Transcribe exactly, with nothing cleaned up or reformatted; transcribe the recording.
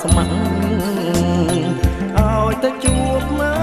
สมัครเอาแต่จูบมา